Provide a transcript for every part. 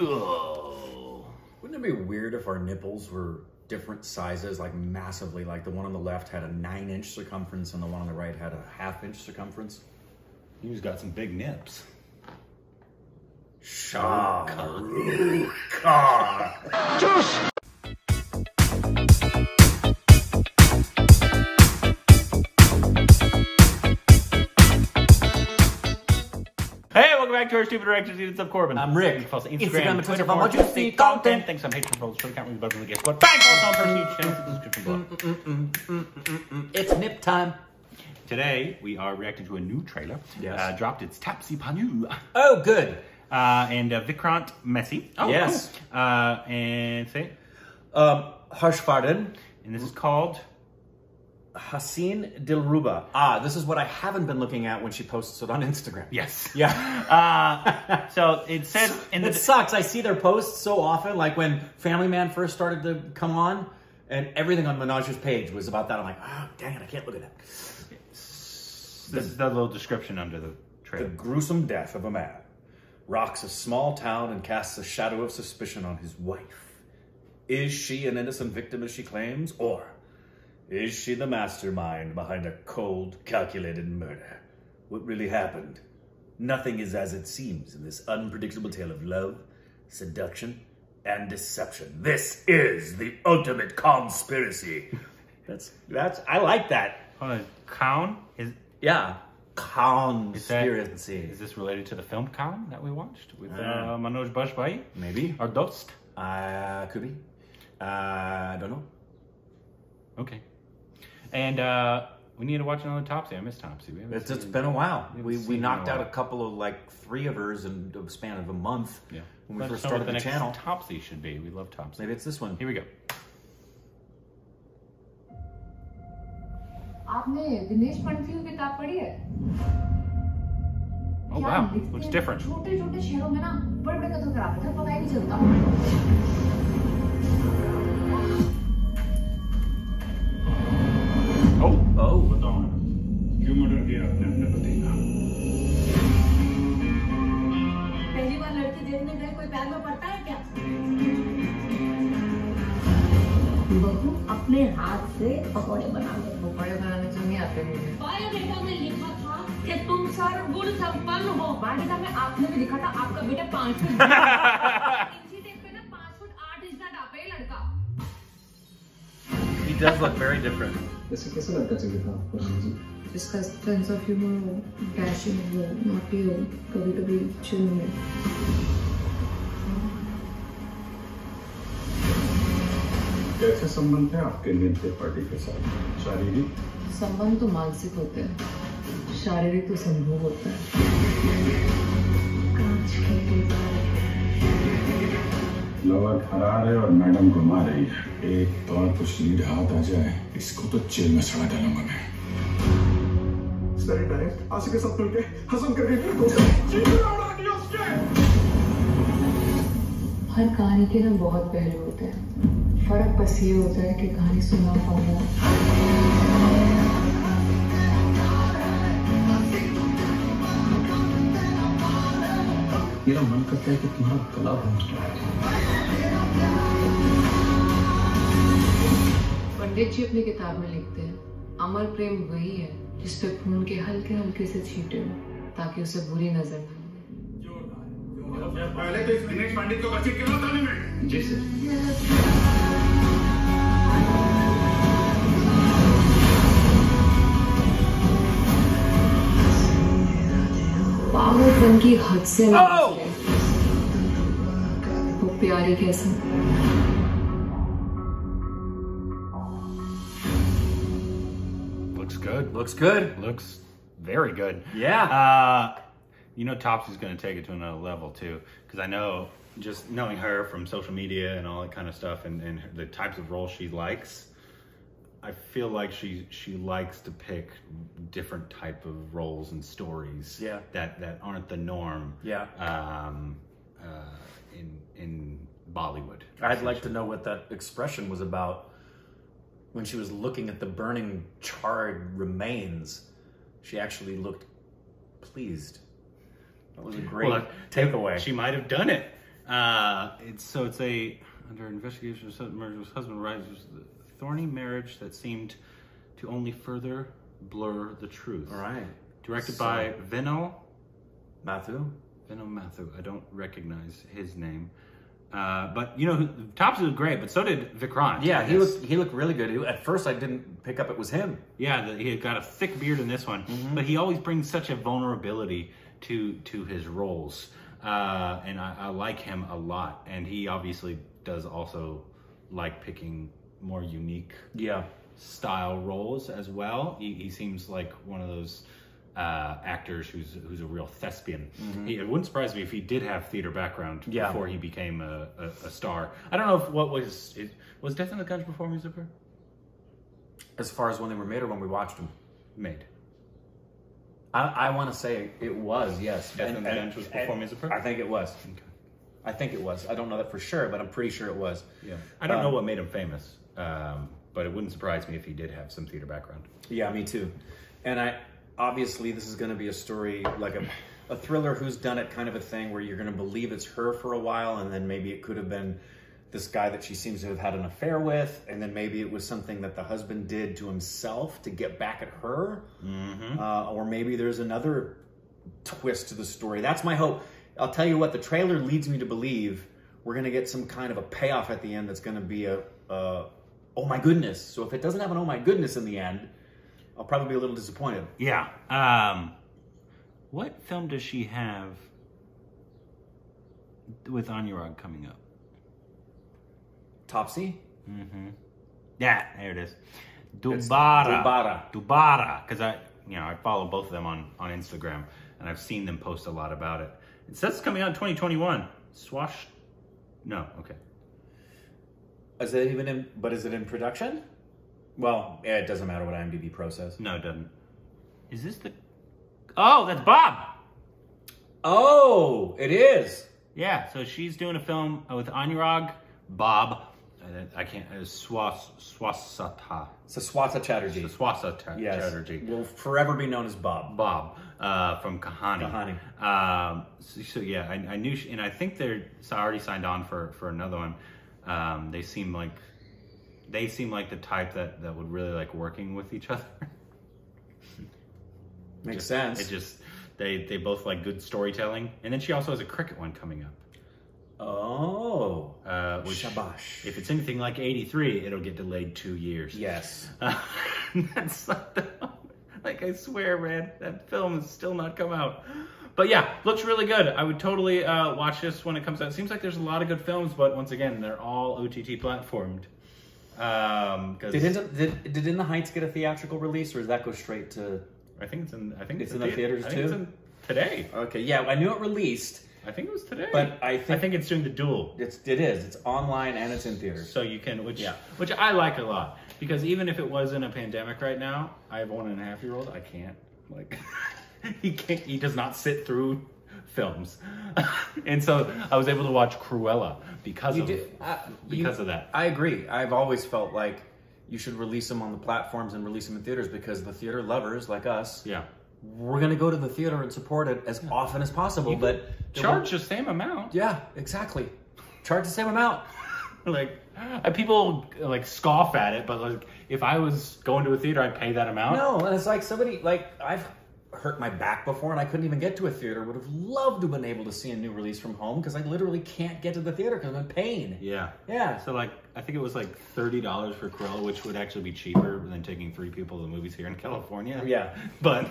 Oh. Wouldn't it be weird if our nipples were different sizes, like massively, like the one on the left had a 9-inch circumference and the one on the right had a 1/2-inch circumference? You've got some big nips. Shaka. Back to our stupid directors. It's up Corbin. I'm Rick. Instagram, Twitter, from what you see content. Thanks on Patreon for the can't read the buttons. Guess what? Thanks on person description. It's nip time. Today we are reacting to a new trailer. Yes. Dropped. It's Taapsee Pannu. Oh, good. And Vikrant Massey. Oh, yes. Cool. And say Harshvardhan. And this is called Haseen Dillruba. Ah, this is what I haven't been looking at when she posts it on Instagram. Yes. Yeah. So it said... And it sucks. I see their posts so often. Like when Family Man first started to come on and everything on Manoj's page was about that. I'm like, oh, dang it, I can't look at that. This is the little description under the trailer. The gruesome death of a man rocks a small town and casts a shadow of suspicion on his wife. Is she an innocent victim as she claims, or is she the mastermind behind a cold, calculated murder? What really happened? Nothing is as it seems in this unpredictable tale of love, seduction, and deception. This is the ultimate conspiracy. That's I like that. Hold on, Con? Yeah. Conspiracy. Is this related to the film Con that we watched with Manoj Bajpayee? Maybe. Or Dost? Could be. I don't know. Okay. And we need to watch another Taapsee. I miss Taapsee. It's been a while. We knocked out a couple of, like, 3 of hers in the span of a month when we first started the channel. That's what the next Taapsee should be. We love Taapsee. Maybe it's this one. Here we go. Oh, wow. Looks different. अपने हाथ से पकौड़े बनाने जो नहीं आते में लिखा था कि तुम सारे गुण संपन्न हो। बालिका में आपने भी लिखा था आपका बेटा 5 फुट पे ना 5 फुट 8 इंच का डापे लड़का। He does look very different. कैसा लड़का चाहिए था? इसका sense of humor हो, dashing हो, naughty हो, कभी-कभी chill हो। कैसे संबंध है आपके नेता पार्टी के साथ? शारीरिक? संबंध तो मानसिक होते हैं, शारीरिक तो संभोग होता है। लवर हरा रहे और मैडम घुमा रही है। एक बार कुछ लीड हाथ आ जाए, इसको तो जेल में सड़ा डालूंगा मैं। Very direct. आशी के साथ मिलके हसन करके फिर को हर कहानी के ना बहुत पहलू होते हैं। फर्क बस ये होता है कि कहानी सुना पाऊंगा। मेरा मन करता है कि तुम्हारा गला बंद हो। पंडित जी अपनी किताब में लिखते हैं अमर प्रेम वही है जिस पे खून के हल्के-हल्के से छींटे ताकि उसे बुरी नजर ना आए। पहले तो इस दिनेश पंडित को बच्चे क्यों थाने में? जी सर। पागलपन की हद से वो प्यारी कैसा? Looks good. Looks very good. Yeah. You know Taapsee's going to take it to another level, too. Because I know, just knowing her from social media and all that kind of stuff and the types of roles she likes, I feel like she likes to pick different type of roles and stories that aren't the norm in Bollywood. I'd like to know what that expression was about. When she was looking at the burning, charred remains, she actually looked pleased. That was a great takeaway. She might have done it. It's under investigation of murderous husband arises a thorny marriage that seemed to only further blur the truth. All right. Directed by Vinoo Mathew. Vinoo Mathew. I don't recognize his name. But you know, Taapsee was great, but so did Vikrant. Yeah, he looked really good. At first, I didn't pick up it was him. Yeah, he had got a thick beard in this one, but he always brings such a vulnerability to his roles, and I like him a lot. And he obviously does also like picking more unique style roles as well. He seems like one of those actors who's a real thespian. It wouldn't surprise me if he did have theater background before he became a star. I don't know if was Death in the Country before Music Bird? As far as when they were made or when we watched them? Made. I want to say it was, yes. Death in the Country was before Music Bird? I think it was. Okay. I think it was. I don't know that for sure, but I'm pretty sure it was. Yeah. I don't know what made him famous, but it wouldn't surprise me if he did have some theater background. Yeah, me too. And obviously, this is going to be a story, like a thriller who's done it kind of a thing where you're going to believe it's her for a while, and then maybe it could have been this guy that she seems to have had an affair with, and then maybe it was something that the husband did to himself to get back at her, or maybe there's another twist to the story. That's my hope. I'll tell you what, the trailer leads me to believe we're going to get some kind of a payoff at the end that's going to be a oh my goodness. So if it doesn't have an oh my goodness in the end, I'll probably be a little disappointed. Yeah. What film does she have with Anurag coming up? Taapsee? Yeah, there it is. Dubara. Dubara. Because I follow both of them on Instagram, and I've seen them post a lot about it. It says it's coming out in 2021. Swash? No, okay. Is it even in... But is it in production? Well, it doesn't matter what IMDb Pro says. No, it doesn't. Is this the... Oh, that's Bob! Oh, it is! Yeah, so she's doing a film with Anurag, Bob, and I can't... Swasata. So Swasata Chatterjee. So Swasata Chatterjee. Will forever be known as Bob. Bob, from Kahani. Kahani. So yeah, I knew... And I think they're already signed on for another one. They seem like the type that would really like working with each other. Makes sense. It just, they both like good storytelling. And then she also has a cricket one coming up. Oh. Which, Shabash. If it's anything like 83, it'll get delayed 2 years. Yes. That's not like, I swear, man, that film has still not come out. But yeah, looks really good. I would totally watch this when it comes out. It seems like there's a lot of good films, but once again, they're all OTT platformed. Did In the Heights get a theatrical release, or does that go straight to? I think it's in the theaters too. It's in today. Okay, yeah, I knew it released. I think it was today. But I think it's doing the dual. It is. It's online and it's in theaters. So you can, which I like a lot, because even if it was in a pandemic right now, I have a 1.5-year-old. I can't he does not sit through films. And so I was able to watch Cruella because of that. I agree. I've always felt like you should release them on the platforms and release them in theaters, because the theater lovers like us, we're going to go to the theater and support it as often as possible. You but charge the same amount. Yeah, exactly. Charge the same amount. People scoff at it, but if I was going to a theater, I'd pay that amount. No, and it's like somebody I've hurt my back before and I couldn't even get to a theater. Would have loved to have been able to see a new release from home, because I literally can't get to the theater because I'm in pain. Yeah. So I think it was $30 for Cruella, which would actually be cheaper than taking 3 people to the movies here in California. Yeah. But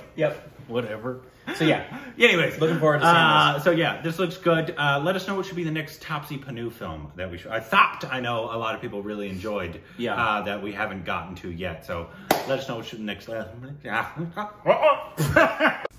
whatever. So yeah. Anyways, looking forward to seeing this. So yeah, this looks good. Let us know what should be the next Taapsee Pannu film that we should. I know a lot of people really enjoyed. Yeah. That we haven't gotten to yet. So let us know what should be the next.